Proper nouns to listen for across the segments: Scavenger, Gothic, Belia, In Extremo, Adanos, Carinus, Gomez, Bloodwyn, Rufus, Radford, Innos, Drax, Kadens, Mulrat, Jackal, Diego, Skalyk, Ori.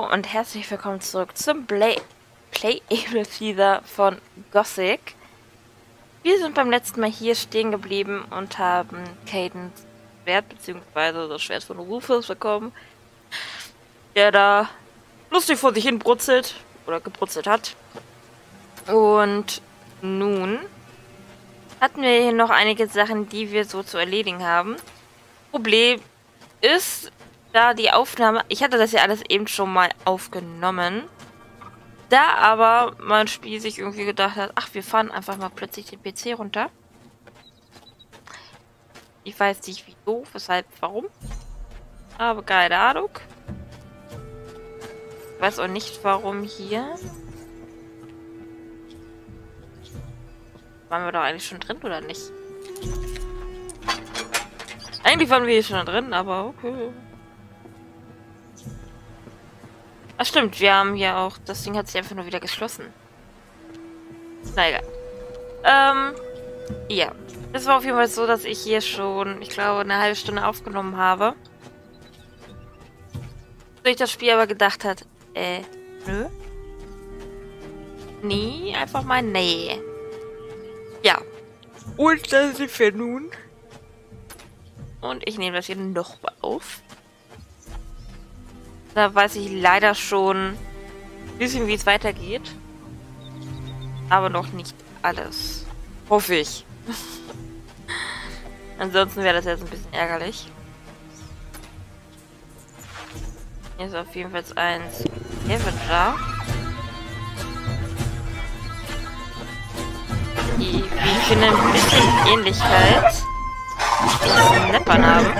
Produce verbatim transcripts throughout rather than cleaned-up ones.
Hallo und herzlich willkommen zurück zum Play-Able-Teaser von Gothic. Wir sind beim letzten Mal hier stehen geblieben und haben Kadens Schwert bzw. das Schwert von Rufus bekommen, der da lustig vor sich hin brutzelt oder gebrutzelt hat. Und nun hatten wir hier noch einige Sachen, die wir so zu erledigen haben. Problem ist, da die Aufnahme, ich hatte das ja alles eben schon mal aufgenommen, da aber mein Spiel sich irgendwie gedacht hat, ach, wir fahren einfach mal plötzlich den P C runter. Ich weiß nicht wieso, weshalb, warum, aber keine Ahnung. Ich weiß auch nicht warum hier. Waren wir doch eigentlich schon drin oder nicht? Eigentlich waren wir hier schon drin, aber okay. Ach stimmt, wir haben ja auch, das Ding hat sich einfach nur wieder geschlossen. Na egal. Ähm, ja. Es war auf jeden Fall so, dass ich hier schon, ich glaube, eine halbe Stunde aufgenommen habe. Durch das Spiel aber gedacht hat, äh, nö. Nee, einfach mal nee. Ja. Und das sind wir nun. Und ich nehme das hier nochmal auf. Da weiß ich leider schon ein bisschen, wie es weitergeht. Aber noch nicht alles. Hoffe ich. Ansonsten wäre das jetzt ein bisschen ärgerlich. Hier ist auf jeden Fall ein Scavenger. Die, wie ich finde, ein bisschen Ähnlichkeit zu Snappern haben.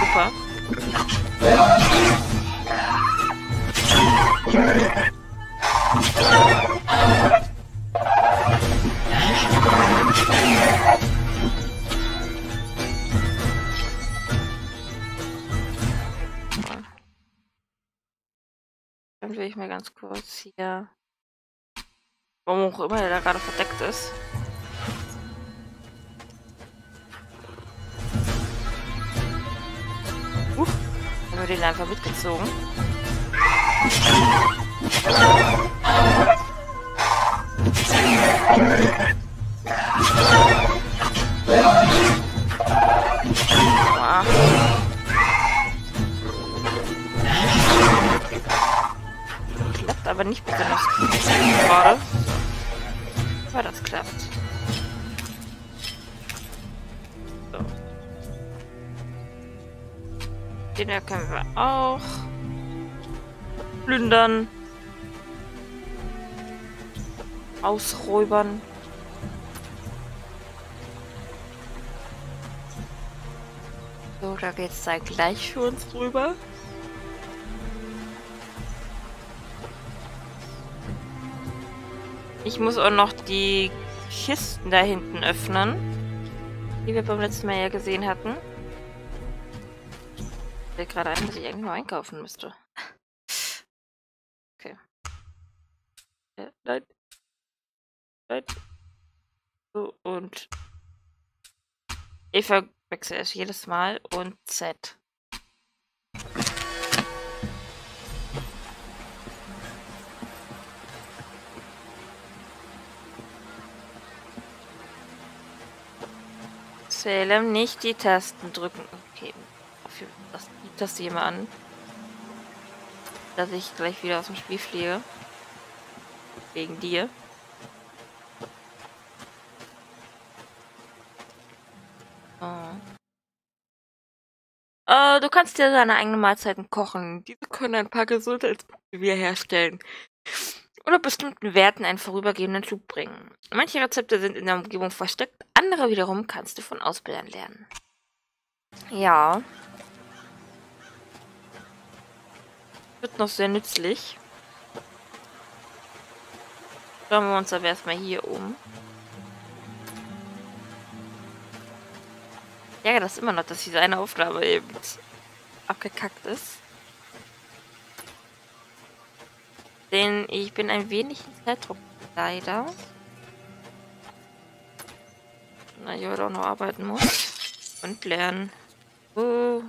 Super. Dann will ich mal ganz kurz hier, warum auch immer der da gerade verdeckt ist. Uh, haben wir den einfach mitgezogen. Ah. Klappt aber nicht besonders gerade. Aber das klappt. Den hier können wir auch plündern, ausräubern. So, da geht's dann gleich für uns drüber. Ich muss auch noch die Kisten da hinten öffnen, die wir beim letzten Mal ja gesehen hatten. Ich gerade ein, dass ich eigentlich nur einkaufen müsste. Okay. Äh, nein. Nein. So, und ich verwechsel es jedes Mal und Z. Salem, nicht die Tasten drücken. Okay. Das gibt das jemand an, dass ich gleich wieder aus dem Spiel fliege. Wegen dir. Oh. Äh, du kannst dir deine eigenen Mahlzeiten kochen. Diese können ein paar Gesundheitspunkte wiederherstellen. Oder bestimmten Werten einen vorübergehenden Schub bringen. Manche Rezepte sind in der Umgebung versteckt, andere wiederum kannst du von Ausbildern lernen. Ja. Wird noch sehr nützlich. Schauen wir uns aber erstmal hier um. Ja, das ist immer noch, dass diese eine Aufnahme eben abgekackt ist. Denn ich bin ein wenig in Zeitdruck, leider. Na, ich heute auch noch arbeiten muss. Und lernen. Oh.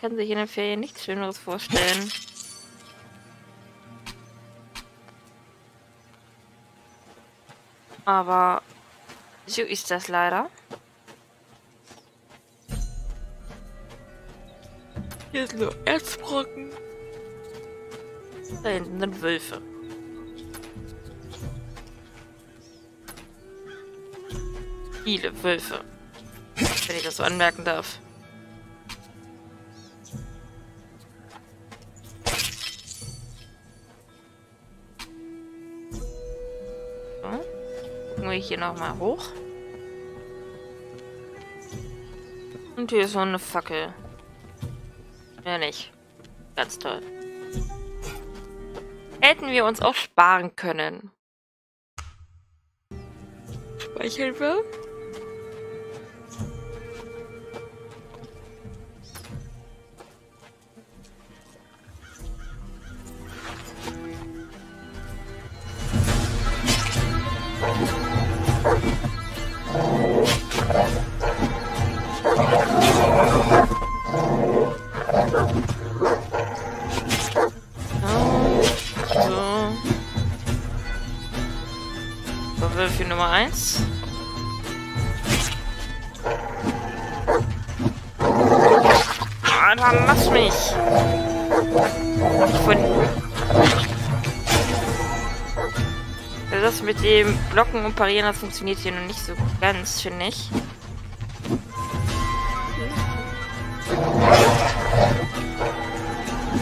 Kann sich in den Ferien nichts Schöneres vorstellen. Aber so ist das leider. Hier sind nur Erzbrocken. Da hinten sind Wölfe. Viele Wölfe. Wenn ich das so anmerken darf. Ich hier nochmal hoch. Und hier ist so eine Fackel. Mehr nicht. Ganz toll. Hätten wir uns auch sparen können. Speichern wir. Nummer eins. Ah, dann lass mich. Von also das mit dem Blocken und Parieren, das funktioniert hier noch nicht so ganz, finde ich.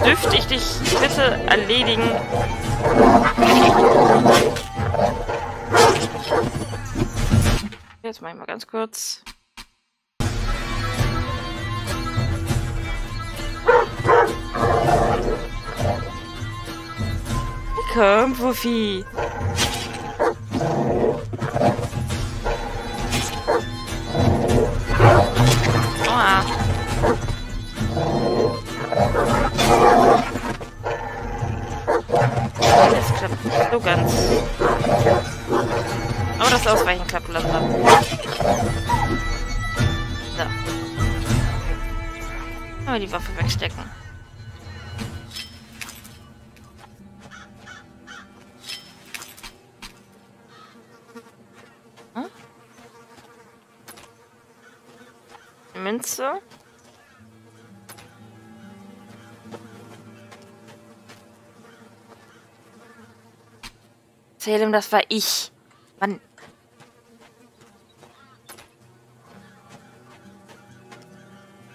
Dürfte ich dich bitte erledigen? Jetzt mache ich mal ganz kurz. Komm, Wuffi. Oha. Das klappt nicht so ganz. Aber das Ausweichen klappt lassen. So. Aber die Waffe wegstecken. Hm? Münze. Erzähl ihm, das war ich. Mann.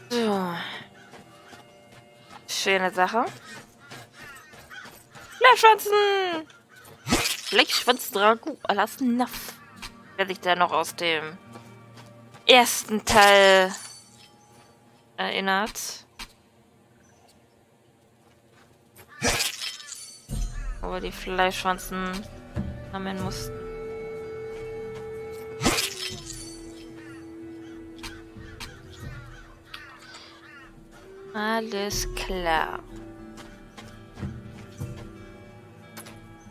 So. Schöne Sache. Blechschwanzen! Blechschwanz-Dragu, alas naff. Werde ich da noch aus dem ersten Teil erinnert. Aber die Fleischschwanzen sammeln mussten. Alles klar.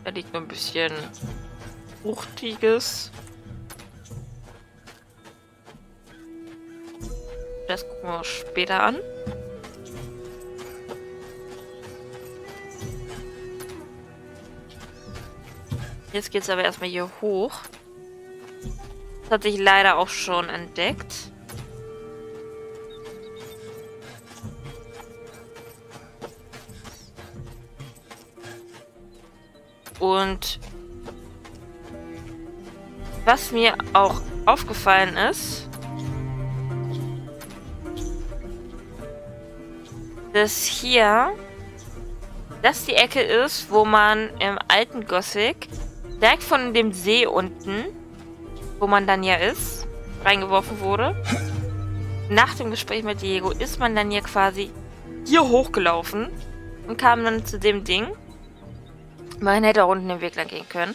Da liegt nur ein bisschen Fruchtiges. Das gucken wir uns später an. Jetzt geht's aber erstmal hier hoch. Das hatte ich leider auch schon entdeckt. Und was mir auch aufgefallen ist, dass hier das die Ecke ist, wo man im alten Gothic direkt von dem See unten, wo man dann ja ist, reingeworfen wurde. Nach dem Gespräch mit Diego ist man dann hier quasi hier hochgelaufen und kam dann zu dem Ding. Man hätte auch unten den Weg lang gehen können.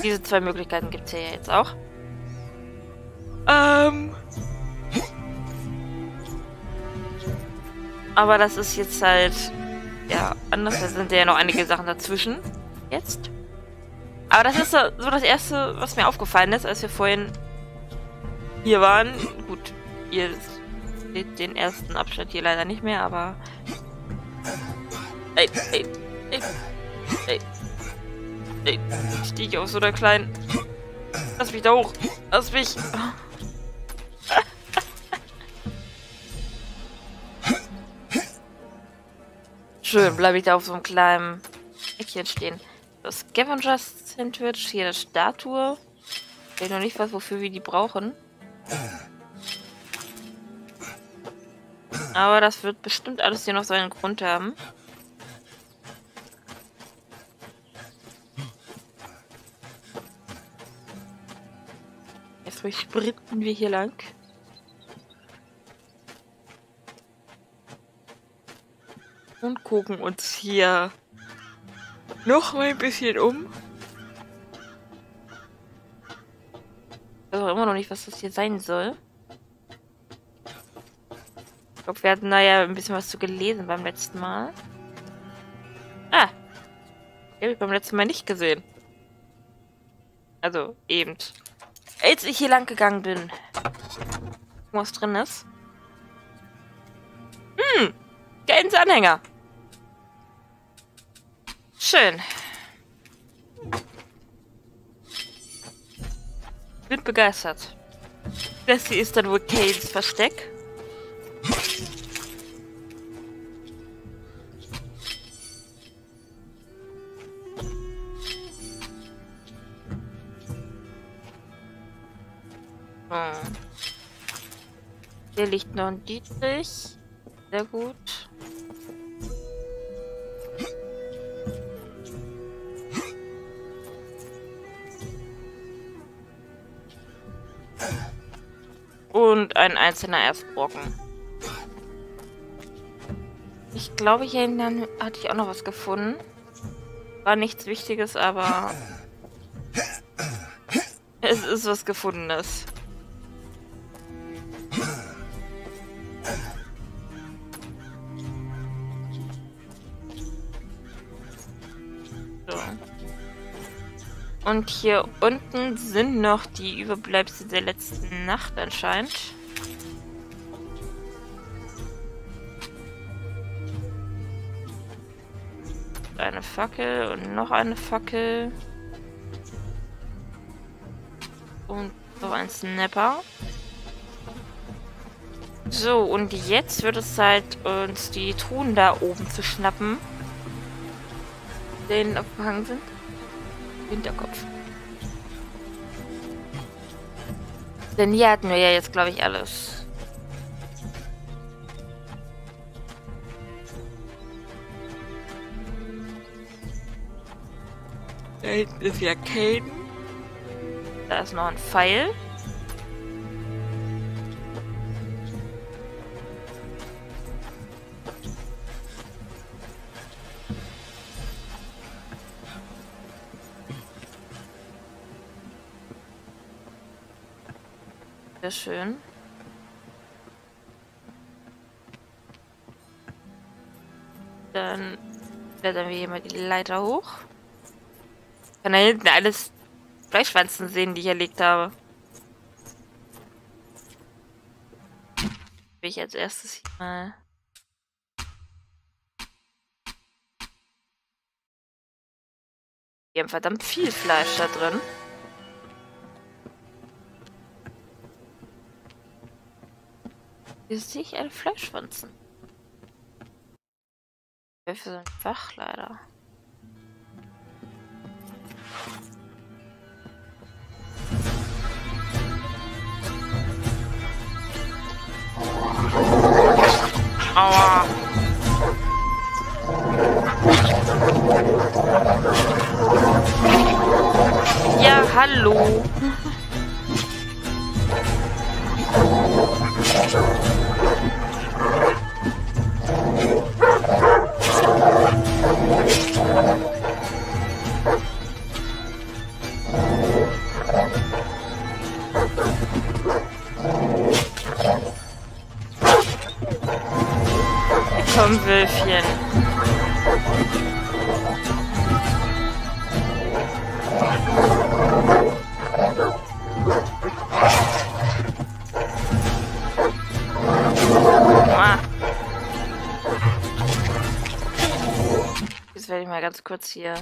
Diese zwei Möglichkeiten gibt es hier jetzt auch. Ähm. Aber das ist jetzt halt, ja, anders. Da sind ja noch einige Sachen dazwischen. Jetzt. Aber das ist so, so das Erste, was mir aufgefallen ist, als wir vorhin hier waren. Gut, ihr versteht den ersten Abschnitt hier leider nicht mehr, aber... Ey, ey, ey, ey, ey, stieg auf so der kleinen... Lass mich da hoch! Lass mich! Schön, bleibe ich da auf so einem kleinen Eckchen stehen. Das Scavenger Sandwich, hier eine Statue. Ich weiß noch nicht, was, wofür wir die brauchen. Aber das wird bestimmt alles hier noch seinen Grund haben. Jetzt durchsprinten wir hier lang. Und gucken uns hier noch mal ein bisschen um. Ich weiß auch immer noch nicht, was das hier sein soll. Ich glaube, wir hatten da ja ein bisschen was zu gelesen beim letzten Mal. Ah! Die habe ich beim letzten Mal nicht gesehen. Also, eben. Als ich hier lang gegangen bin. Was drin ist. Hm! Kadens Anhänger! Schön. Bin begeistert. Das hier ist dann wohl Kadens Versteck. Hm. Hier liegt noch ein Dietrich. Sehr gut. Und ein einzelner Erzbrocken. Ich glaube, hier hinten hatte ich auch noch was gefunden. War nichts Wichtiges, aber... Es ist was Gefundenes. Und hier unten sind noch die Überbleibsel der letzten Nacht anscheinend. Eine Fackel und noch eine Fackel. Und noch ein Snapper. So, und jetzt wird es Zeit, uns die Truhen da oben zu schnappen. Die denen abgehangen sind. Hinterkopf. Denn hier hatten wir ja jetzt, glaube ich, alles. Da hinten ist ja Caden. Da ist noch ein Pfeil. Schön. Dann klettern wir hier mal die Leiter hoch. Ich kann da hinten alles Fleischwanzen sehen, die ich erlegt habe. Will ich als erstes hier mal... Wir haben verdammt viel Fleisch da drin. Hier sehe ich einen Fleischwanzen. Für so ein Fach leider. Aua! Ja, hallo! Komm, Wölfchen. Oh. mal ganz kurz hier.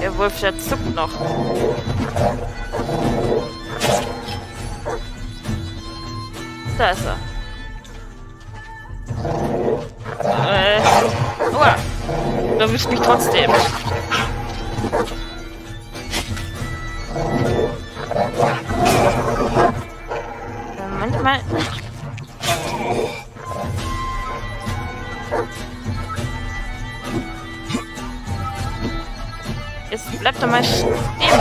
Der Wolf, der zuckt noch. Da ist er. Äh. Oha. Du erwischst mich trotzdem. Manchmal. Jetzt bleib doch mal stehen,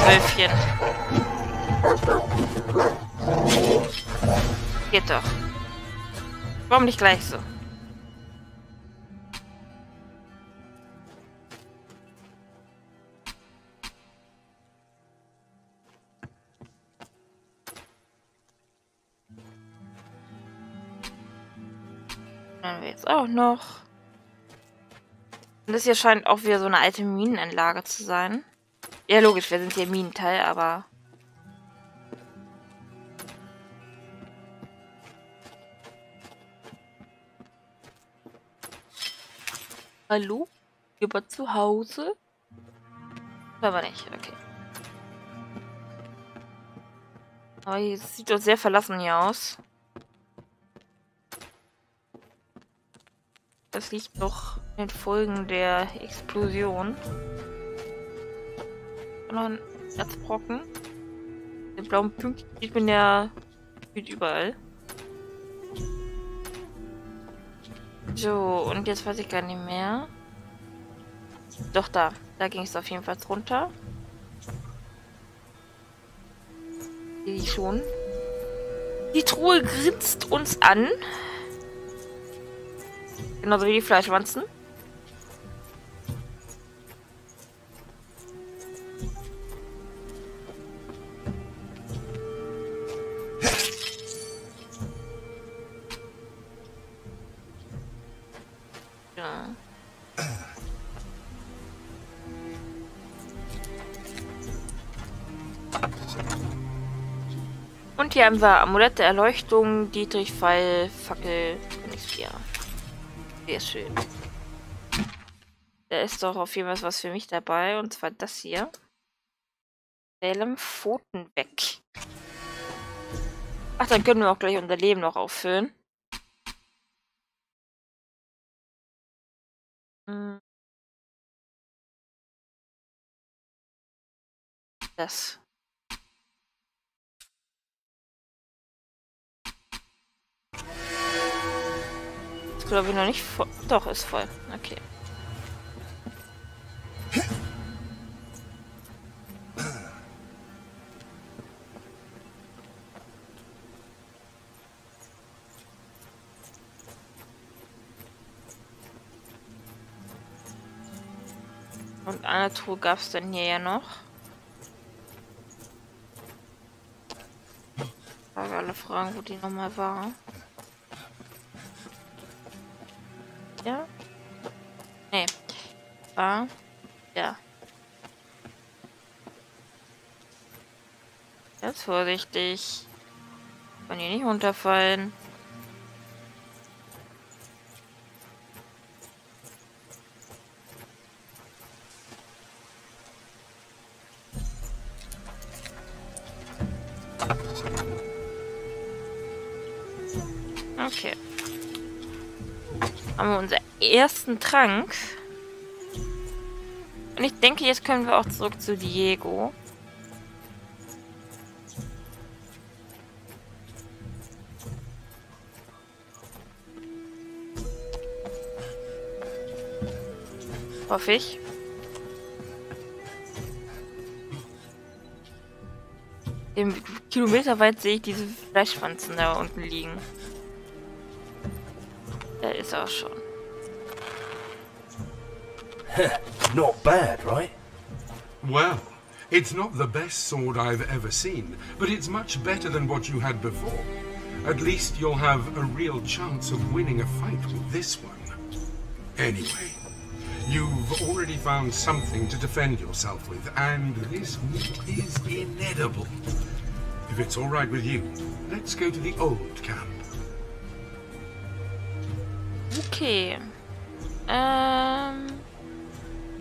Wölfchen. Geht doch. Warum nicht gleich so? Haben wir jetzt auch noch. Und das hier scheint auch wieder so eine alte Minenanlage zu sein. Ja, logisch, wir sind hier Minenteil, aber... Hallo? Über zu Hause? Aber nicht, okay. Aber es sieht doch sehr verlassen hier aus. Das liegt noch in den Folgen der Explosion. Noch ein Erzbrocken. Den blauen Punkt sieht man ja überall. So, und jetzt weiß ich gar nicht mehr. Doch, da. Da ging es auf jeden Fall runter. Sehe ich schon. Die Truhe grinst uns an. Genauso wie die Fleischwanzen. Ja. Und hier haben wir Amulette, Erleuchtung, Dietrich, Pfeil, Fackel, Königsbier. Sehr schön. Da ist doch auf jeden Fall was für mich dabei. Und zwar das hier. Salem Pfoten weg. Ach, dann können wir auch gleich unser Leben noch auffüllen. Das. Glaube ich noch nicht voll. Doch, ist voll. Okay. Und eine Truhe gab es dann hier ja noch. Ich habe alle Fragen, wo die nochmal waren. Ja. Nee. War. Ja. Ganz vorsichtig. Kann hier nicht runterfallen. Okay. Haben wir unseren ersten Trank. Und ich denke, jetzt können wir auch zurück zu Diego. Hoffe ich. Im Kilometer weit sehe ich diese Fleischwanzen da unten liegen. Der ist auch schon. Not bad, right? Well, it's not the best sword I've ever seen, but it's much better than what you had before. At least you'll have a real chance of winning a fight with this one. Anyway, you've already found something to defend yourself with, and this meat is inedible. If it's all right with you, let's go to the old camp. Okay. Ähm.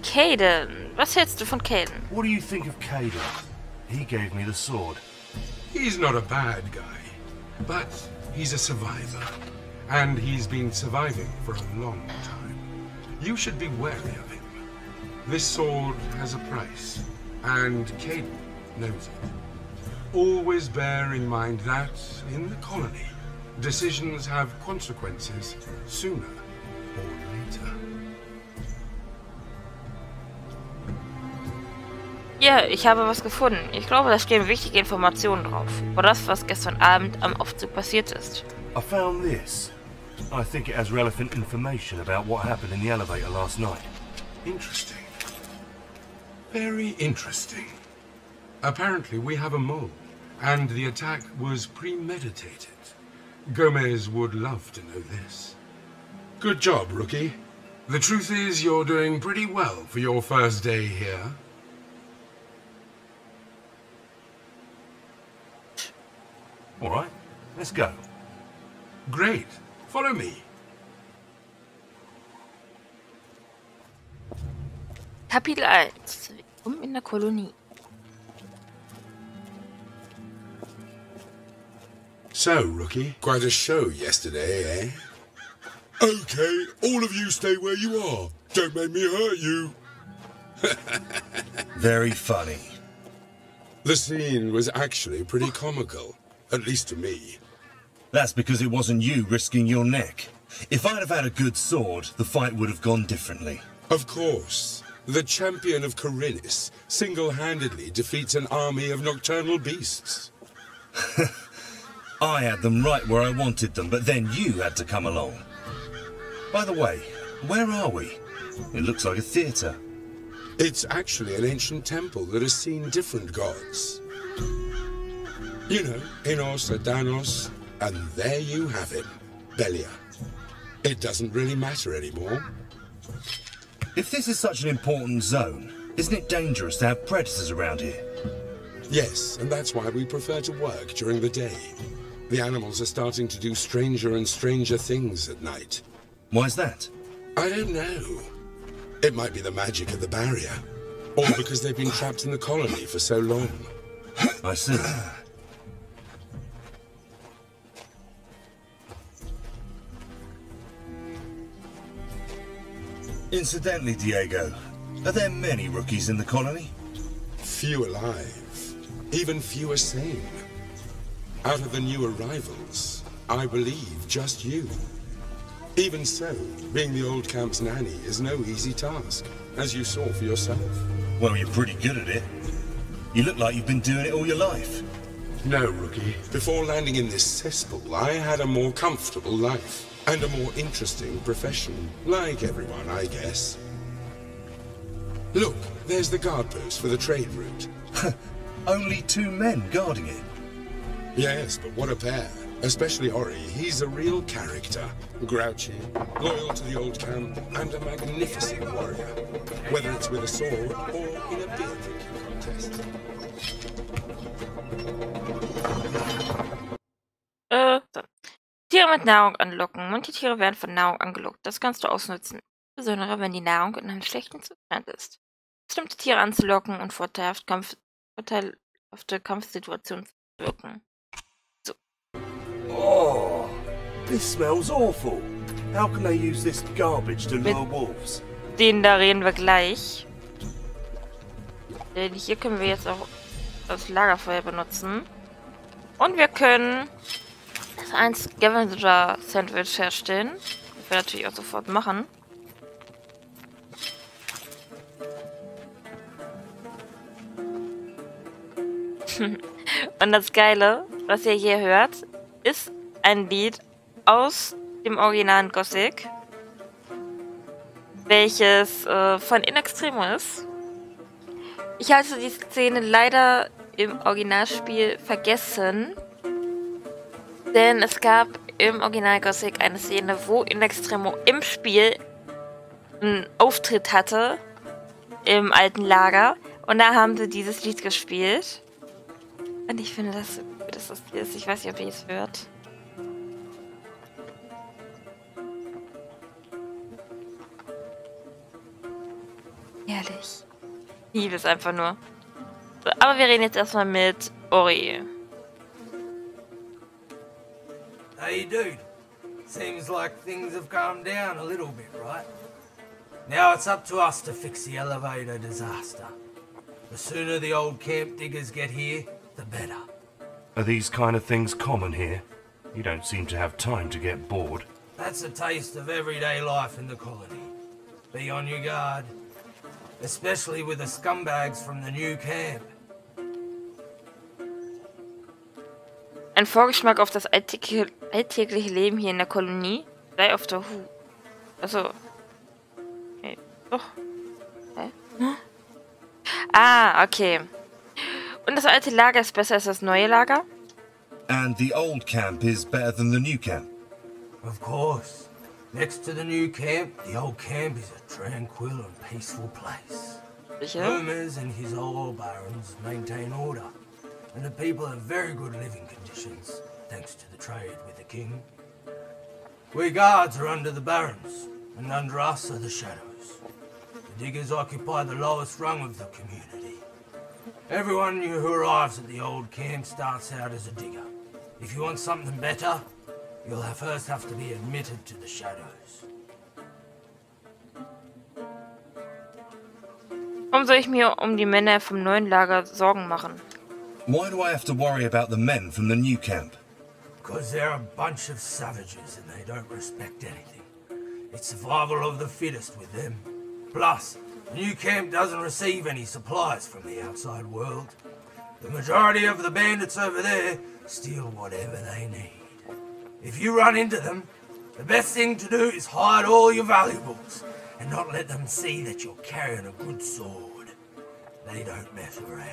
Caden. Was hältst du von Caden? What do you think of Caden? He gave me the sword. He's not a bad guy, but he's a survivor. And he's been surviving for a long time. You should be wary of him. This sword has a price, and Caden knows it. Always bear in mind that, in the colony, decisions have consequences sooner or later. Ja, ich habe was gefunden. Ich glaube, da stehen wichtige Informationen drauf. Über das, was gestern Abend am Aufzug passiert ist. I found this. I think it has relevant information about what happened in the elevator last night. Interesting. Very interesting. Apparently we have a mole, and the attack was premeditated. Gomez would love to know this. Good job, rookie. The truth is you're doing pretty well for your first day here. All right, let's go. Great. Follow me. Kapitel eins. Um in der Kolonie. So, rookie, quite a show yesterday, eh? Okay, all of you stay where you are. Don't make me hurt you. Very funny. The scene was actually pretty comical, at least to me. That's because it wasn't you risking your neck. If I'd have had a good sword, the fight would have gone differently. Of course. The champion of Carinus single-handedly defeats an army of nocturnal beasts. I had them right where I wanted them, but then you had to come along. By the way, where are we? It looks like a theatre. It's actually an ancient temple that has seen different gods. You know, Innos, Adanos, and there you have it, Belia. It doesn't really matter anymore. If this is such an important zone, isn't it dangerous to have predators around here? Yes, and that's why we prefer to work during the day. The animals are starting to do stranger and stranger things at night. Why's that? I don't know. It might be the magic of the barrier, or because they've been trapped in the colony for so long. I see. Incidentally, Diego, are there many rookies in the colony? Few alive, even fewer sane. Out of the new arrivals, I believe just you. Even so, being the old camp's nanny is no easy task, as you saw for yourself. Well, you're pretty good at it. You look like you've been doing it all your life. No, rookie. Before landing in this cesspool, I had a more comfortable life. And a more interesting profession, like everyone, I guess. Look, there's the guard post for the trade route. Only two men guarding it. Yes, but what a pair. Especially Ori, he's a real character. Grouchy, loyal to the old camp, and a magnificent warrior. Whether it's with a sword or in a beer contest. Uh. Tiere mit Nahrung anlocken. Manche Tiere werden von Nahrung angelockt. Das kannst du ausnutzen. Insbesondere, wenn die Nahrung in einem schlechten Zustand ist. Bestimmte Tiere anzulocken und vorteilhaft Kampf, vorteilhafte Kampfsituationen zu wirken. So. Oh, this smells awful. How can they use this garbage to lure wolves? Mit denen da reden wir gleich. Denn hier können wir jetzt auch das Lagerfeuer benutzen. Und wir können ein Scavenger-Sandwich herstellen. Das wir natürlich auch sofort machen. Und das Geile, was ihr hier hört, ist ein Lied aus dem originalen Gothic, welches äh, von In Extremo ist. Ich hatte die Szene leider im Originalspiel vergessen. Denn es gab im Original Gothic eine Szene, wo In Extremo im Spiel einen Auftritt hatte im alten Lager. Und da haben sie dieses Lied gespielt. Und ich finde das so gut, dass das Lied ist. Ich weiß nicht, ob ihr es hört. Herrlich. Ich liebe es einfach nur. So, aber wir reden jetzt erstmal mit Ori. How you doing? Seems like things have calmed down a little bit, right? Now it's up to us to fix the elevator disaster. The sooner the old camp diggers get here, the better. Are these kind of things common here? You don't seem to have time to get bored. That's a taste of everyday life in the colony. Be on your guard. Especially with the scumbags from the new camp. Ein Vorgeschmack auf das alltägliche, alltägliche Leben hier in der Kolonie. Sei auf der Hut. Also. Okay. Doch. Hä? Hm? Ah, okay. Und das alte Lager ist besser als das neue Lager? And the old camp is better than the new camp. Of course. Next to the new camp, the old camp is a tranquil and peaceful place. Gomez and his oil barons maintain order, and the people have very good living conditions, thanks to the trade with the king. We guards are under the barons, and under us are the shadows. The diggers occupy the lowest rung of the community. Everyone who arrives at the old camp starts out as a digger. If you want something better, you'll first have to be admitted to the shadows. Warum soll ich mir um die Männer vom neuen Lager Sorgen machen? Why do I have to worry about the men from the new camp? Because they're a bunch of savages and they don't respect anything. It's survival of the fittest with them. Plus, the new camp doesn't receive any supplies from the outside world. The majority of the bandits over there steal whatever they need. If you run into them, the best thing to do is hide all your valuables and not let them see that you're carrying a good sword. They don't mess around.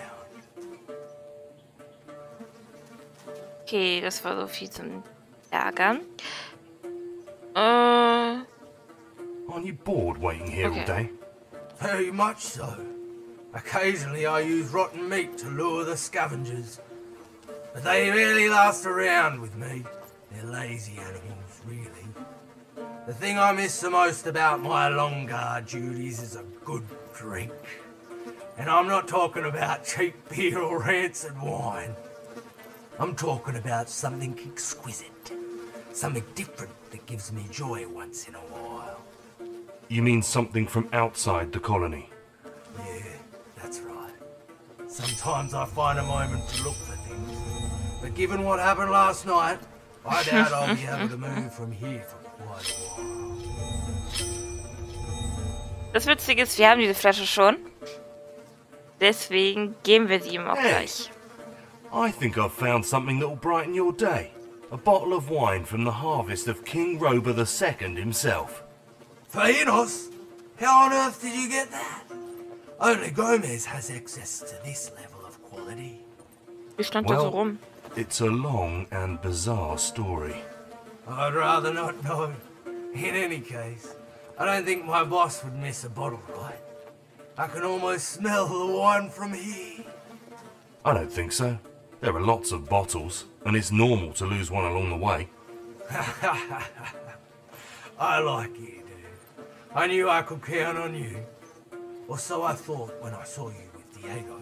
Okay, das war so viel zum Ärgern. Uh... Aren't you bored waiting here okay. all day? Very much so. Occasionally I use rotten meat to lure the scavengers. But they rarely last around with me. They're lazy animals, really. The thing I miss the most about my long guard duties is a good drink. And I'm not talking about cheap beer or rancid wine. I'm talking about something exquisite. Something different that gives me joy once in a while. You mean something from outside the colony? Yeah, that's right. Sometimes I find a moment to look for things. But given what happened last night, I doubt I'll be able to move from here for quite a while. Das Witzige ist, wir haben diese Flasche schon. Deswegen geben wir sie ihm auch hey. gleich. I think I've found something that'll brighten your day. A bottle of wine from the harvest of King Robert the Second himself. For Innos? How on earth did you get that? Only Gomez has access to this level of quality. Wie stand well, da so rum? It's a long and bizarre story. I'd rather not know. In any case, I don't think my boss would miss a bottle, right? I can almost smell the wine from here. I don't think so. There are lots of bottles, and it's normal to lose one along the way. I like you, dude. I knew I could count on you. Or so I thought when I saw you with Diego.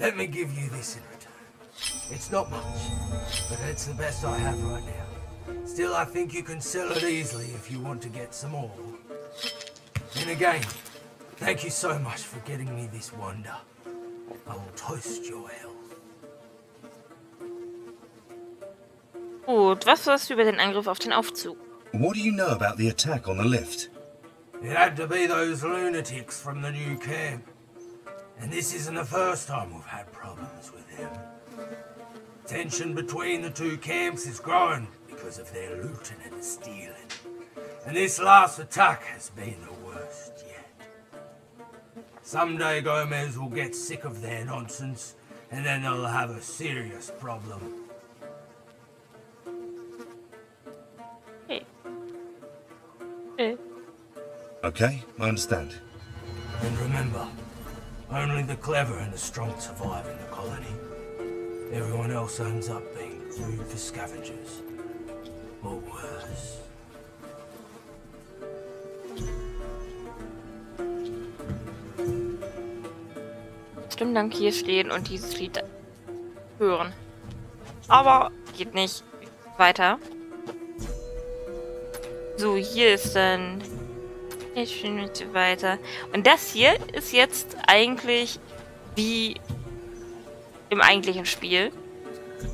Let me give you this in return. It's not much, but it's the best I have right now. Still, I think you can sell it easily if you want to get some more. And again, thank you so much for getting me this wonder. I will toast your health. Gut, was weißt du über den Angriff auf den Aufzug? What do you know about the attack on the lift? It had to be those lunatics from the new camp. And this isn't the first time we've had problems with them. Tension between the two camps is growing because of their looting and stealing. And this last attack has been the worst yet. Someday Gomez will get sick of their nonsense, and then they'll have a serious problem. Okay, I understand. And remember, only the clever and the strong survive in the colony. Everyone else ends up being food for scavengers. Or worse. stundenlang hier stehen und dieses Lied hören. Aber geht nicht weiter. So, hier ist dann... Ich finde weiter. Und das hier ist jetzt eigentlich wie im eigentlichen Spiel.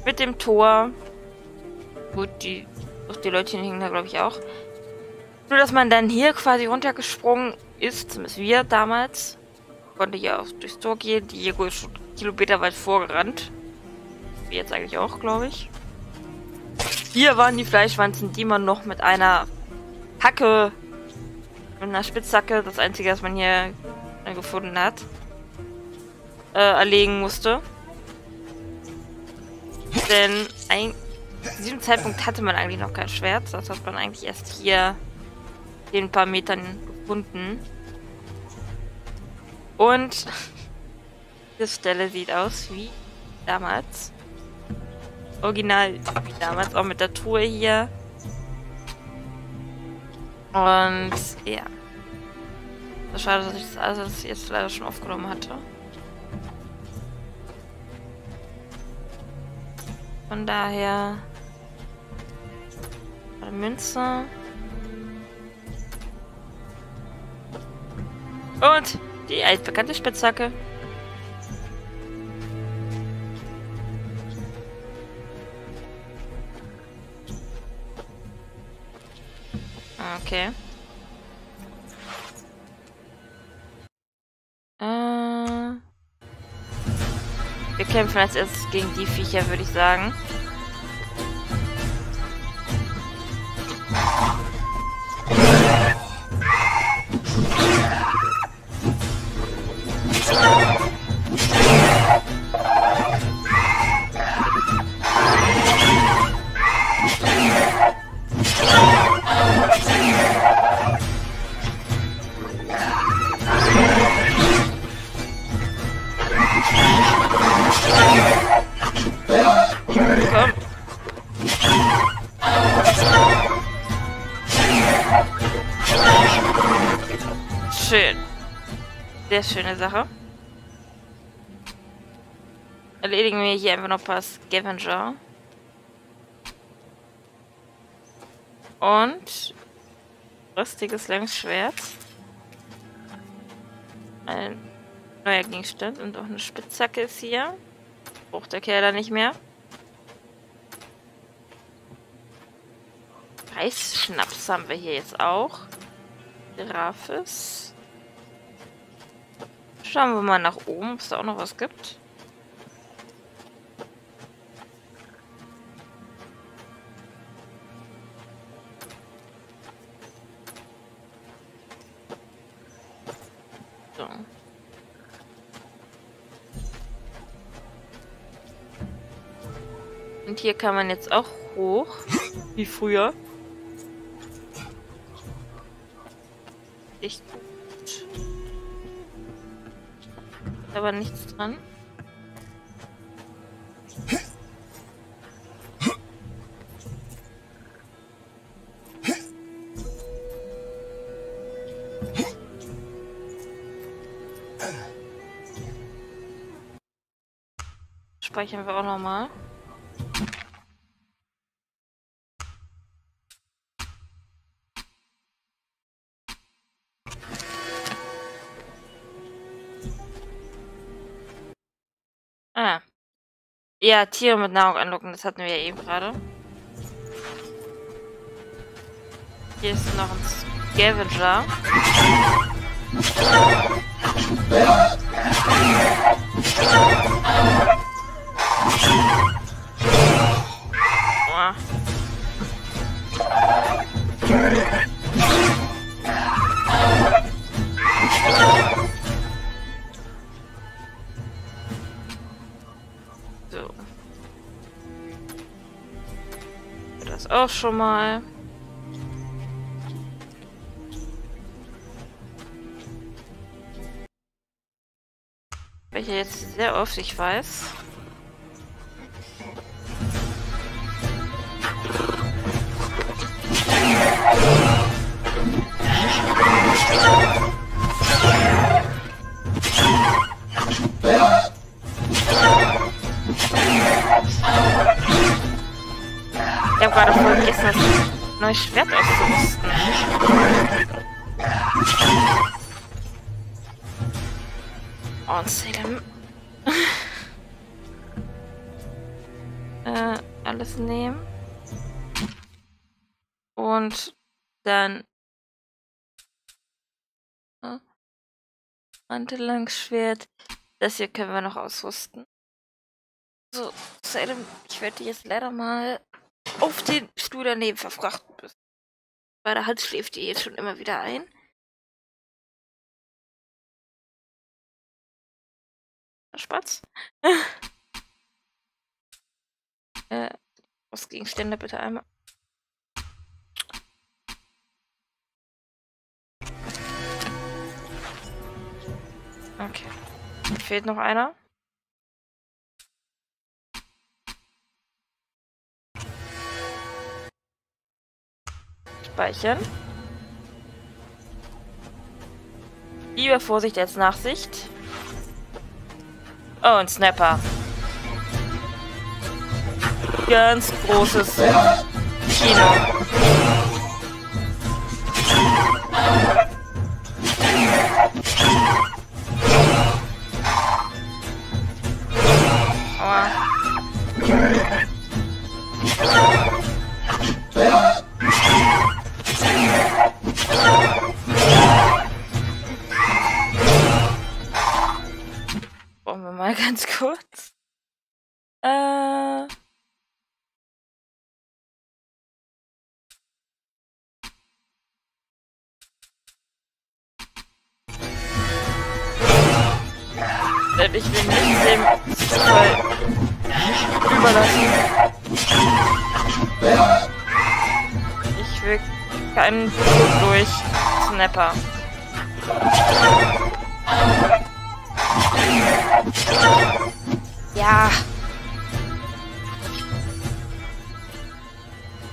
Mit dem Tor. Gut, die, auch die Leute hingen da, glaube ich, auch. Nur, dass man dann hier quasi runtergesprungen ist, zumindest wir damals. Konnte ja auch durchs Tor gehen. Diego ist schon Kilometer weit vorgerannt. Wie jetzt eigentlich auch, glaube ich. Hier waren die Fleischwanzen, die man noch mit einer Hacke, mit einer Spitzhacke, das einzige, was man hier gefunden hat, äh, erlegen musste. Denn ein, zu diesem Zeitpunkt hatte man eigentlich noch kein Schwert. Das hat man eigentlich erst hier in ein paar Metern gefunden. Und diese Stelle sieht aus wie damals. Original wie damals, auch mit der Truhe hier. Und ja. Das schade, dass ich das alles jetzt leider schon aufgenommen hatte. Von daher. Eine Münze. Und die altbekannte Spitzhacke. Okay. Äh, wir kämpfen als erstes gegen die Viecher, würde ich sagen. Schön. Sehr schöne Sache. Erledigen wir hier einfach noch ein paar Scavenger. Und rostiges Langschwert. Ein neuer Gegenstand und auch eine Spitzhacke ist hier. Braucht der Kerl da nicht mehr. Reisschnaps haben wir hier jetzt auch. Rufus. Schauen wir mal nach oben, ob es da auch noch was gibt. So. Und hier kann man jetzt auch hoch, wie früher. Echt gut. Aber nichts dran. Speichern wir auch nochmal. Ah. Ja, Tiere mit Nahrung anlocken, das hatten wir ja eben gerade. Hier ist noch ein Scavenger. Ah. Auch schon mal. Welche jetzt sehr oft, ich weiß. Ich hab gerade voll vergessen, das neue Schwert auszurüsten. Oh, Salem. äh, alles nehmen. Und dann Mantelangschwert. Das hier können wir noch ausrüsten. So, Salem, ich werde dich jetzt leider mal auf den Stuhl daneben verfrachten müssen. Bei der Hand schläft ihr jetzt schon immer wieder ein. Spatz. äh, Ausgegenstände bitte einmal. Okay. Fehlt noch einer. Speichern. Lieber Vorsicht als Nachsicht. Oh, ein Snapper. Ganz großes Kino. Ganz kurz. Äh. Denn ich will nicht dem Zufall überlassen. Ich will keinen Blut durch Snapper. Ja.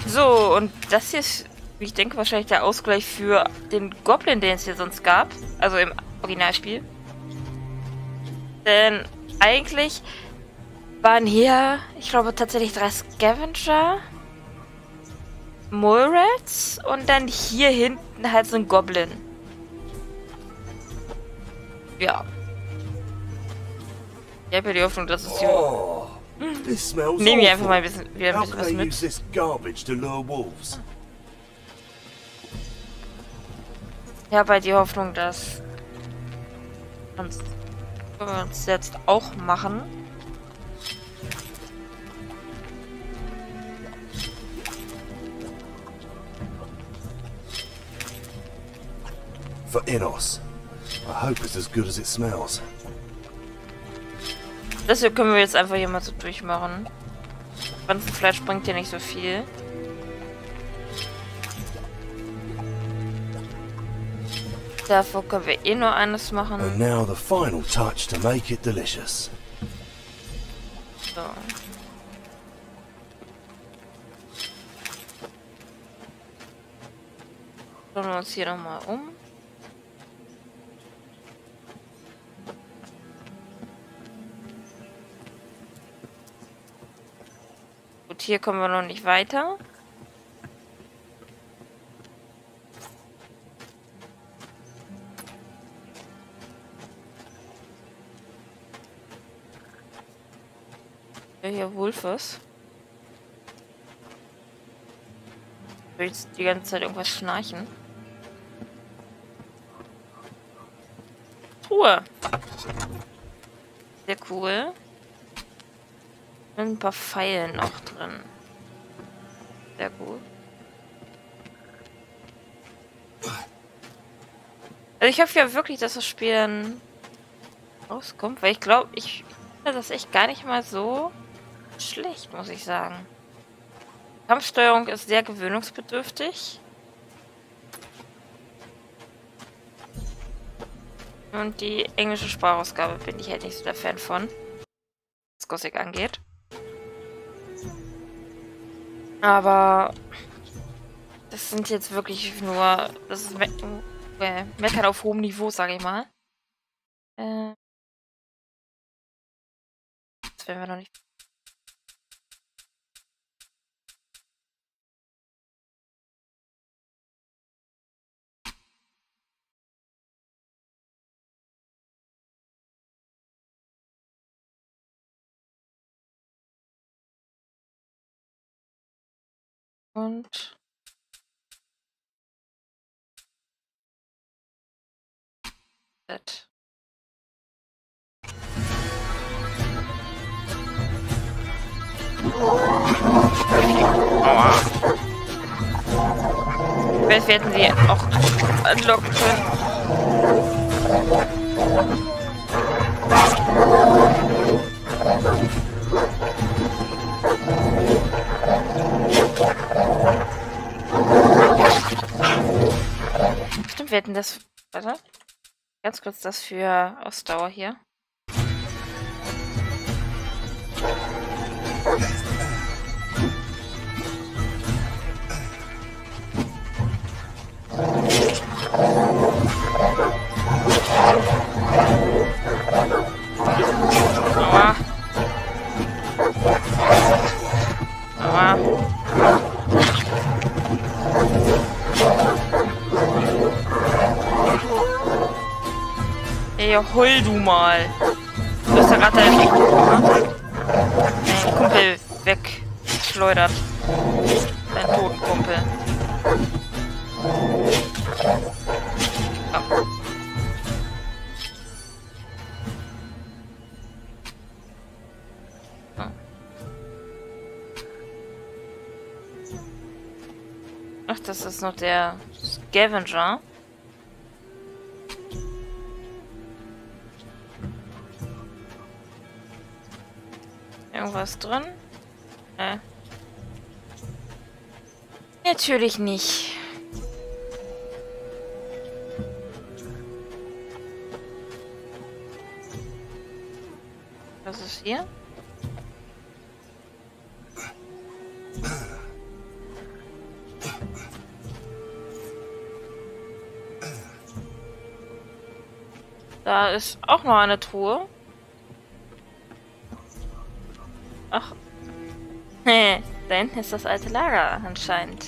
So, und das hier ist, ich denke, wahrscheinlich der Ausgleich für den Goblin, den es hier sonst gab. Also im Originalspiel. Denn eigentlich waren hier, ich glaube, tatsächlich drei Scavenger, Mulrats und dann hier hinten halt so ein Goblin. Ja. Ich habe ja die Hoffnung, dass es hier. Nehmen wir einfach mal ein bisschen, wieder ein bisschen was mit. Ich habe halt die Hoffnung, dass uns, können wir uns jetzt auch machen. For Innos. I hope it's as good as it smells. Das hier können wir jetzt einfach hier mal so durchmachen. Pflanzenfleisch bringt hier nicht so viel. Davor können wir eh nur eines machen. And now the final touch to make it delicious. So. Schauen wir uns hier nochmal um. Hier kommen wir noch nicht weiter. Hier Rufus. Ich will jetzt die ganze Zeit irgendwas schnarchen. Ruhe. Sehr cool. Ein paar Pfeile noch drin. Sehr gut. Also ich hoffe ja wirklich, dass das Spiel dann rauskommt, weil ich glaube, ich finde das echt gar nicht mal so schlecht, muss ich sagen. Kampfsteuerung ist sehr gewöhnungsbedürftig. Und die englische Sprachausgabe bin ich halt nicht so der Fan von, was Gothic angeht. Aber das sind jetzt wirklich nur, das ist Me äh, Meckern auf hohem Niveau, sage ich mal. Äh, das werden wir noch nicht. Und das. Aua. Ich weiß, wir hätten sie auch entlocken können. Stimmt, wir hätten das... Warte. Ganz kurz das für Ausdauer hier. Aua. Aua. Ja, hol du mal. Du bist ja gerade dein Kumpel weggeschleudert. Dein toten Kumpel. Oh. Hm. Ach, das ist noch der Scavenger. Irgendwas drin? Äh. Natürlich nicht. Was ist hier? Da ist auch noch eine Truhe. Ach. Da hinten ist das alte Lager anscheinend.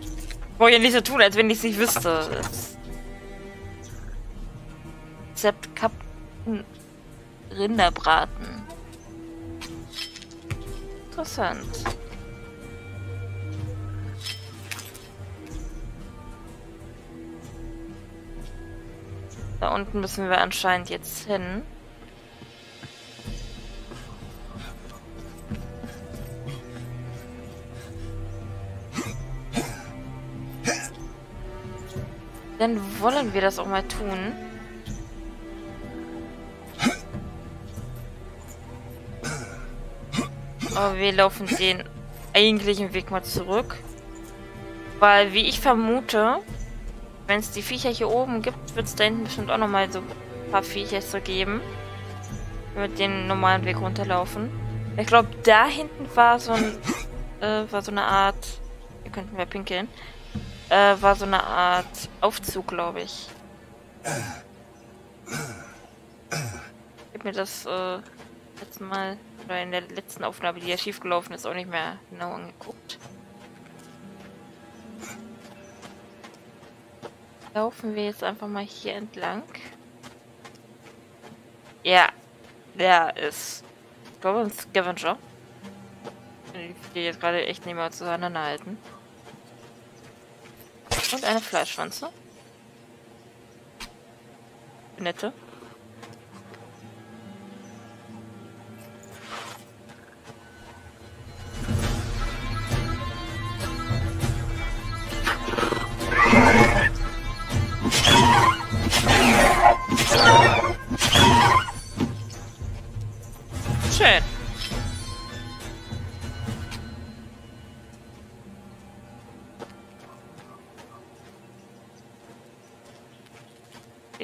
Ich brauche ja nicht so tun, als wenn ich es nicht wüsste. Rezept Kapten Rinderbraten. Interessant. Da unten müssen wir anscheinend jetzt hin. Dann wollen wir das auch mal tun. Aber wir laufen den eigentlichen Weg mal zurück. Weil, wie ich vermute, wenn es die Viecher hier oben gibt, wird es da hinten bestimmt auch nochmal so ein paar Viecher so geben. Mit den normalen Weg runterlaufen. Ich glaube, da hinten war so ein, äh, war so eine Art... Hier könnten wir pinkeln. Äh, war so eine Art Aufzug, glaube ich. Ich habe mir das äh, letztes Mal, oder in der letzten Aufnahme, die ja schiefgelaufen ist, auch nicht mehr genau angeguckt. Laufen wir jetzt einfach mal hier entlang. Ja, der ist, ich glaube, ein Scavenger. Ich will jetzt gerade echt nicht mehr auseinanderhalten. Und eine Fleischwanze. Nette. Schön.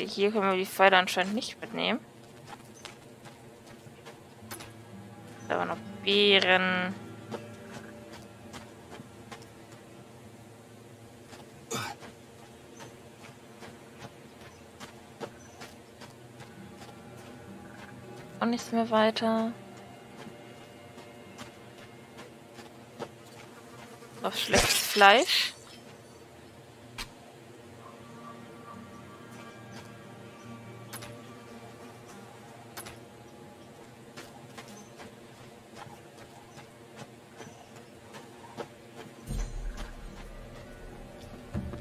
Hier können wir die Pfeile anscheinend nicht mitnehmen. Da waren noch Beeren. auch nichts mehr weiter. Auf schlechtes Fleisch.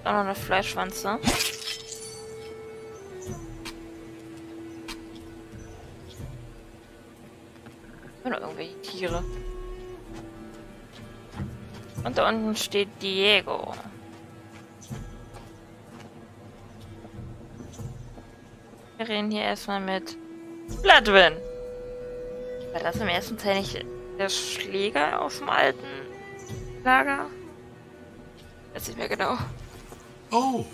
Auch noch eine Fleischwanze. Oder irgendwelche Tiere. Und da unten steht Diego. Wir reden hier erstmal mit Bloodwyn. War das im ersten Teil nicht der Schläger aus dem alten Lager? Weiß ich mir genau. Oh,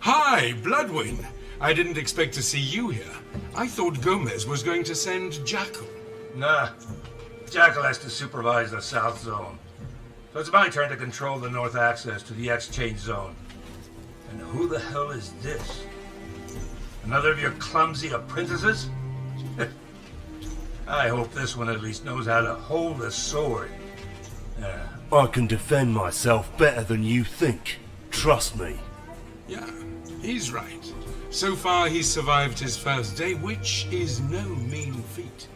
hi, Bloodwyn. I didn't expect to see you here. I thought Gomez was going to send Jackal. Nah, Jackal has to supervise the South Zone. So it's my turn to control the North access to the Exchange Zone. And who the hell is this? Another of your clumsy apprentices? I hope this one at least knows how to hold a sword. Yeah. I can defend myself better than you think. Trust me. Yeah, he's right. So far, he's survived his first day, which is no mean feat.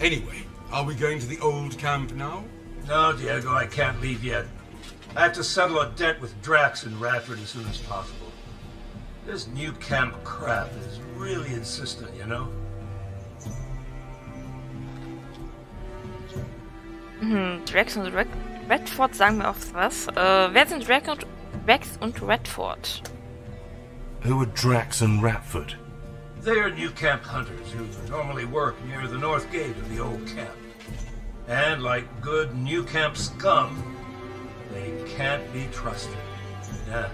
Anyway, are we going to the old camp now? No, Diego, I can't leave yet. I have to settle a debt with Drax and Radford as soon as possible. This new camp crap is really insistent, you know? Hm, Drax und Ra Radford sagen mir oft was. Äh, wer sind Drax und Drax und Radford? Who are Drax and Radford? They are new camp hunters who normally work near the north gate of the old camp. And like good new camp scum, they can't be trusted. Yeah.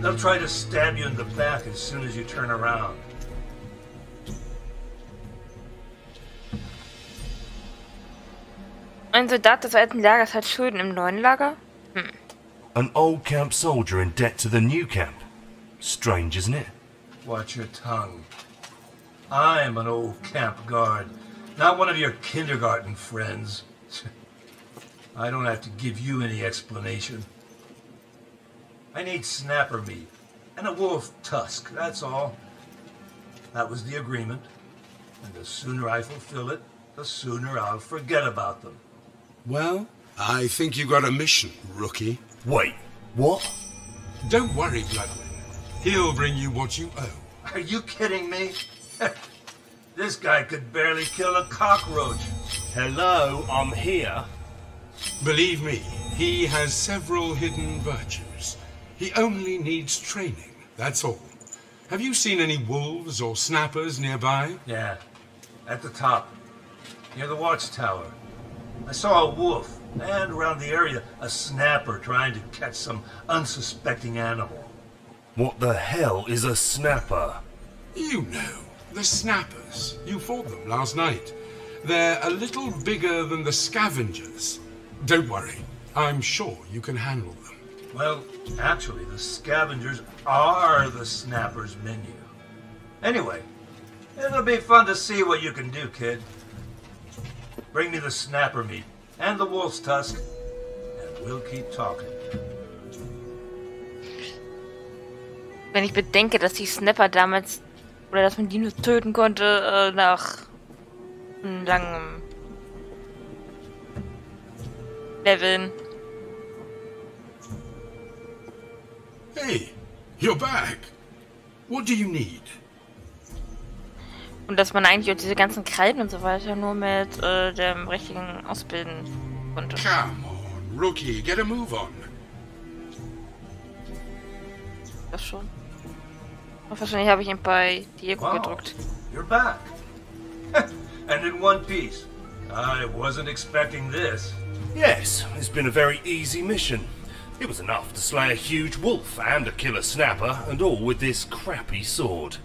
They'll try to stab you in the back as soon as you turn around. Ein Soldat des alten Lagers hat Schulden im neuen Lager? Hm. An old camp soldier in debt to the new camp. Strange, isn't it? Watch your tongue. I'm an old camp guard, not one of your kindergarten friends. I don't have to give you any explanation. I need snapper meat and a wolf tusk, that's all. That was the agreement. And the sooner I fulfill it, the sooner I'll forget about them. Well, I think you got a mission, rookie. Wait, what? Don't worry, Bloodwyn. He'll bring you what you owe. Are you kidding me? This guy could barely kill a cockroach. Hello, I'm here. Believe me, he has several hidden virtues. He only needs training, that's all. Have you seen any wolves or snappers nearby? Yeah, at the top, near the watchtower. I saw a wolf, and around the area, a snapper trying to catch some unsuspecting animal. What the hell is a snapper? You know. The snappers. You fought them last night. They're a little bigger than the scavengers. Don't worry. I'm sure you can handle them. Well, actually, the scavengers are the snappers' menu. Anyway, it'll be fun to see what you can do, kid. Bring me the snapper meat and the wolf's tusk, and we'll keep talking. Wenn ich bedenke, dass die Snapper damals oder dass man die nur töten konnte äh, nach einem langen Leveln. Hey, you're back. What do you need? Und dass man eigentlich auch diese ganzen Krallen und so weiter nur mit äh, dem richtigen ausbilden konnte. Come on, Rookie, get a move on. Das schon. Wahrscheinlich habe ich ihn bei Diego wow, gedrückt. You're back. And in one piece. I wasn't expecting this. Yes, it's been a very easy mission. It was enough to slay a huge wolf and a killer snapper, and all with this crappy sword.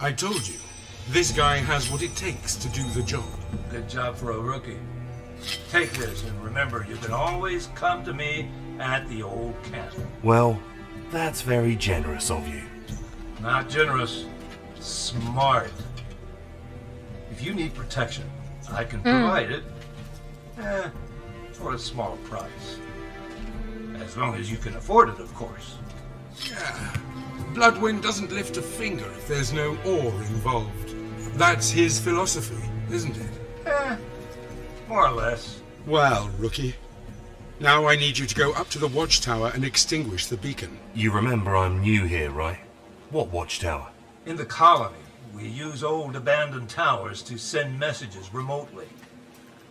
I told you, this guy has what it takes to do the job. Good job for a rookie. Take this and remember, you can always come to me at the old camp. Well, that's very generous of you. Not generous, smart. If you need protection, I can provide it, eh, for a small price. As long as you can afford it, of course. Yeah. Bloodwyn doesn't lift a finger if there's no ore involved. That's his philosophy, isn't it? Eh, more or less. Well, rookie. Now I need you to go up to the watchtower and extinguish the beacon. You remember I'm new here, right? What watchtower? In the colony, we use old abandoned towers to send messages remotely.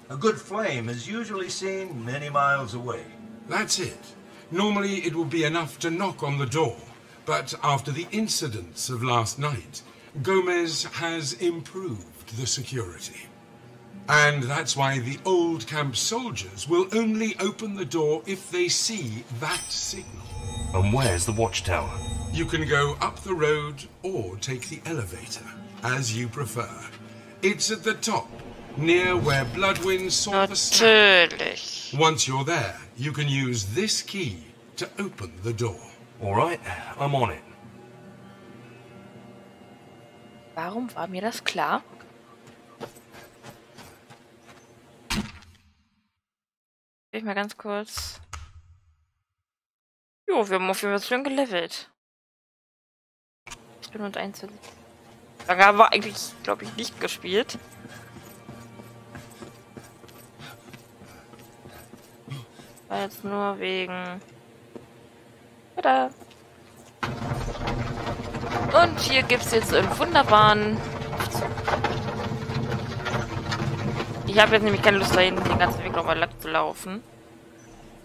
A good flame is usually seen many miles away. That's it. Normally it would be enough to knock on the door, but after the incidents of last night, Gomez has improved the security. And that's why the old camp soldiers will only open the door if they see that signal. And where's the watchtower? You can go up the road or take the elevator, as you prefer. It's at the top, near where Bloodwyn saw the snake. Once you're there, you can use this key to open the door. All right, I'm on it. Warum war mir das klar? Ich mal ganz kurz. Jo, wir haben auf jeden Fall schön gelevelt. Ich bin und einzeln. Da haben wir eigentlich, glaube ich, nicht gespielt. War jetzt nur wegen. Tada! Und hier gibt es jetzt einen wunderbaren. Ich habe jetzt nämlich keine Lust, da hinten den ganzen Weg nochmal lang zu laufen.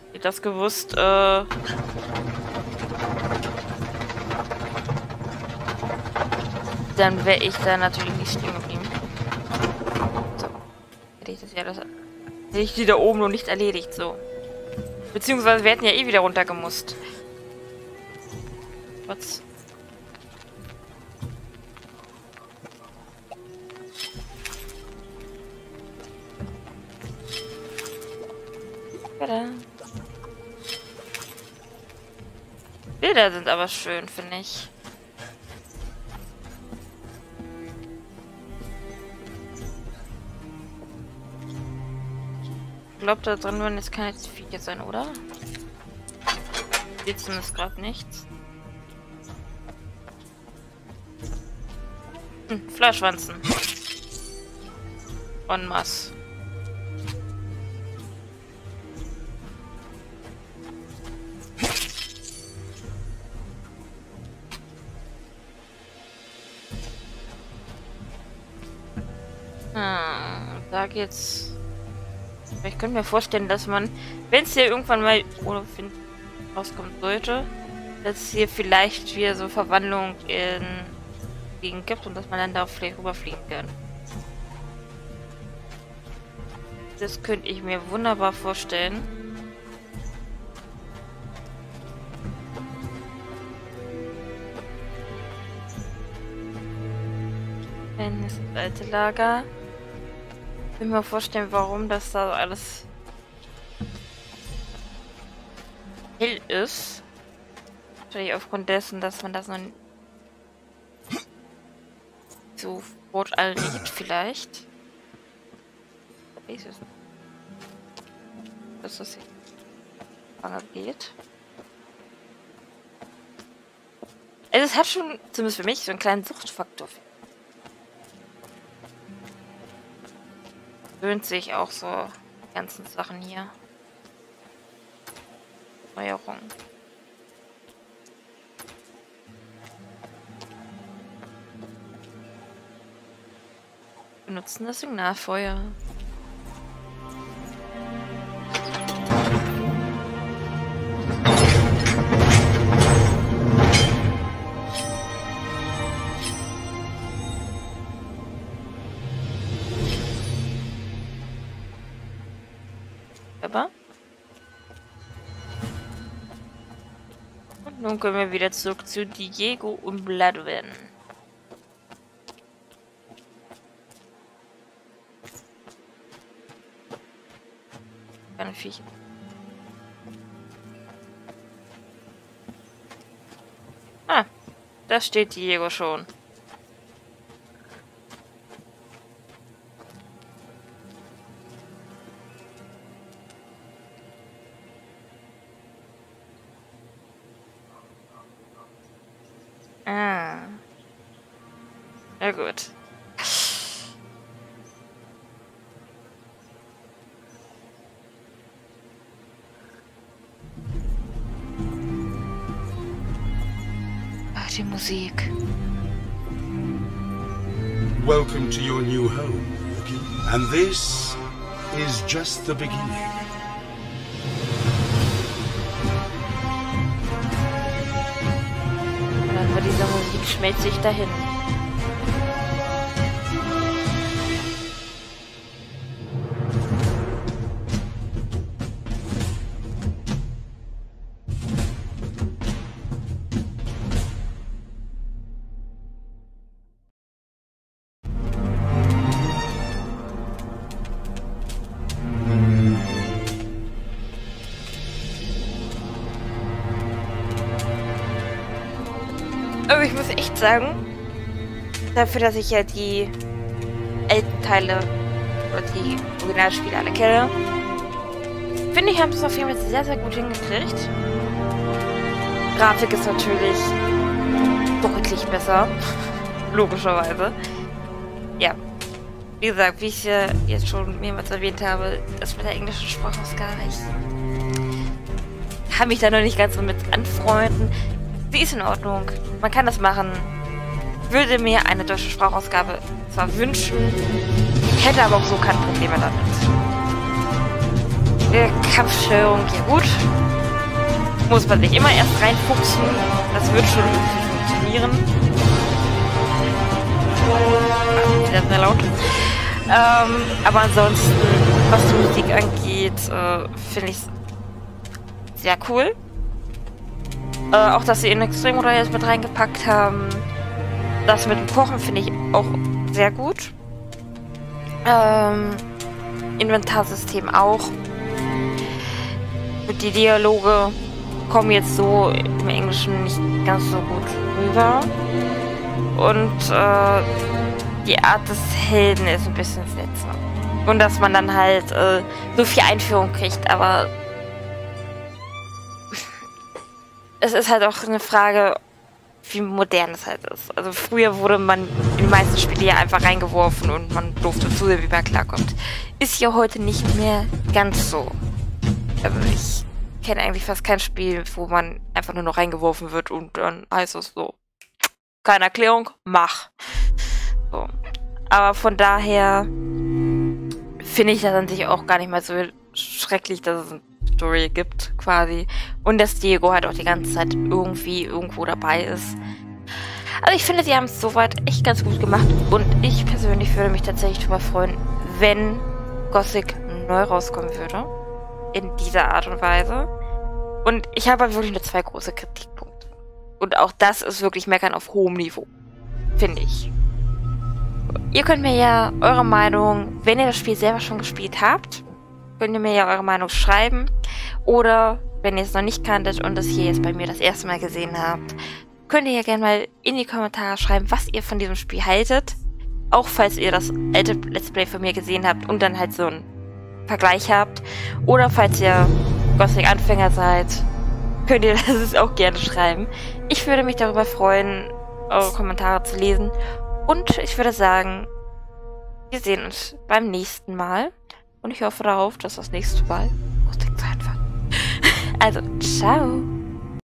Ich hätte das gewusst, äh... dann wäre ich da natürlich nicht stehen geblieben. So. Hätte ich das ja das... Hätte ich die da oben noch nicht erledigt, so. Beziehungsweise wir hätten ja eh wieder runtergemusst. Was? Bilder sind aber schön, finde ich. Ich glaube, da drin werden jetzt keine Ziege sein, oder? Jetzt ist gerade nichts. Hm, Fleischwanzen. En masse. Da geht's. Ich könnte mir vorstellen, dass man, wenn es hier irgendwann mal ohne Find rauskommen sollte, dass hier vielleicht wieder so Verwandlung in Gegend gibt und dass man dann da vielleicht rüberfliegen kann. Das könnte ich mir wunderbar vorstellen. Wenn es das alte Lager. Ich will mir vorstellen, warum das da alles hell ist. Wahrscheinlich aufgrund dessen, dass man das noch so rot all sieht, vielleicht. Ich weiß es nicht. Dass das hier lange geht. Also es hat schon, zumindest für mich, so einen kleinen Suchtfaktor. Gewöhnt sich auch so die ganzen Sachen hier. Neuerung. Benutzen das Signalfeuer. Nun können wir wieder zurück zu Diego und Bloodwyn. Keine Viecher. Ah, da steht Diego schon. Ah. Na gut. Ach, die Musik. Welcome to your new home, Yuki. And this is just the beginning. Bei dieser Musik schmelze ich dahin. Sagen, dafür, dass ich ja die alten Teile oder die Originalspiele alle kenne, finde ich, haben es auf jeden Fall sehr, sehr gut hingekriegt. Grafik ist natürlich deutlich besser, logischerweise. Ja, wie gesagt, wie ich es ja jetzt schon mehrmals erwähnt habe, das mit der englischen Sprache ist gar nicht. Kann mich da noch nicht ganz so mit anfreunden. Sie ist in Ordnung. Man kann das machen. Würde mir eine deutsche Sprachausgabe zwar wünschen, hätte aber auch so kein Problem damit. Äh, Kampfsteuerung, ja gut. Muss man sich immer erst reinfuchsen. Das wird schon irgendwie funktionieren. Das ist sehr laut. Ähm, aber ansonsten, was die Musik angeht, äh, finde ich es sehr cool. Äh, auch, dass sie In Extremo da jetzt mit reingepackt haben. Das mit dem Kochen finde ich auch sehr gut. Ähm, Inventarsystem auch. Und die Dialoge kommen jetzt so im Englischen nicht ganz so gut rüber. Und äh, die Art des Helden ist ein bisschen seltsam. Und dass man dann halt äh, so viel Einführung kriegt, aber es ist halt auch eine Frage, wie modern es halt ist. Also früher wurde man in die meisten Spiele ja einfach reingeworfen und man durfte zusehen, wie man klarkommt. Ist ja heute nicht mehr ganz so. Also ich kenne eigentlich fast kein Spiel, wo man einfach nur noch reingeworfen wird und dann heißt es so, keine Erklärung, mach. So. Aber von daher finde ich das an sich auch gar nicht mal so schrecklich, dass es ein Story gibt, quasi. Und dass Diego halt auch die ganze Zeit irgendwie irgendwo dabei ist. Also ich finde, sie haben es soweit echt ganz gut gemacht und ich persönlich würde mich tatsächlich darüber freuen, wenn Gothic neu rauskommen würde. In dieser Art und Weise. Und ich habe halt wirklich nur zwei große Kritikpunkte. Und auch das ist wirklich Meckern auf hohem Niveau. Finde ich. Ihr könnt mir ja eure Meinung, wenn ihr das Spiel selber schon gespielt habt, könnt ihr mir ja eure Meinung schreiben. Oder, wenn ihr es noch nicht kanntet und das hier jetzt bei mir das erste Mal gesehen habt, könnt ihr ja gerne mal in die Kommentare schreiben, was ihr von diesem Spiel haltet. Auch falls ihr das alte Let's Play von mir gesehen habt und dann halt so einen Vergleich habt. Oder falls ihr Gothic-Anfänger seid, könnt ihr das auch gerne schreiben. Ich würde mich darüber freuen, eure Kommentare zu lesen. Und ich würde sagen, wir sehen uns beim nächsten Mal. Und ich hoffe darauf, dass das nächste Mal lustig sein wird. Also, ciao!